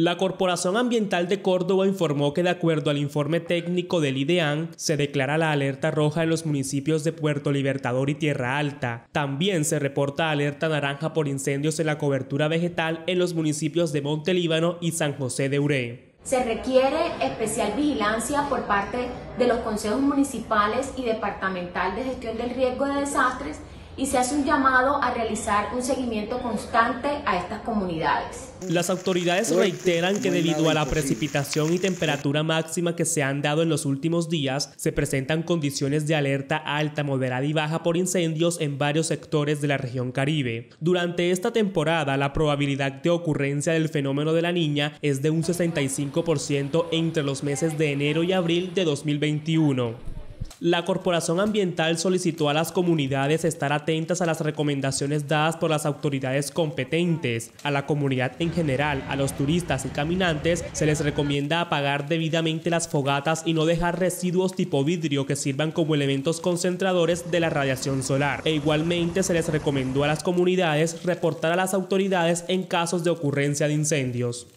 La Corporación Ambiental de Córdoba informó que de acuerdo al informe técnico del IDEAN, se declara la alerta roja en los municipios de Puerto Libertador y Tierra Alta. También se reporta alerta naranja por incendios en la cobertura vegetal en los municipios de Monte Líbano y San José de Uré. Se requiere especial vigilancia por parte de los consejos municipales y departamental de gestión del riesgo de desastres y se hace un llamado a realizar un seguimiento constante a estas comunidades. Las autoridades reiteran que debido a la precipitación y temperatura máxima que se han dado en los últimos días, se presentan condiciones de alerta alta, moderada y baja por incendios en varios sectores de la región Caribe. Durante esta temporada, la probabilidad de ocurrencia del fenómeno de la Niña es de un 65% entre los meses de enero y abril de 2021. La Corporación Ambiental solicitó a las comunidades estar atentas a las recomendaciones dadas por las autoridades competentes. A la comunidad en general, a los turistas y caminantes, se les recomienda apagar debidamente las fogatas y no dejar residuos tipo vidrio que sirvan como elementos concentradores de la radiación solar. E igualmente se les recomendó a las comunidades reportar a las autoridades en casos de ocurrencia de incendios.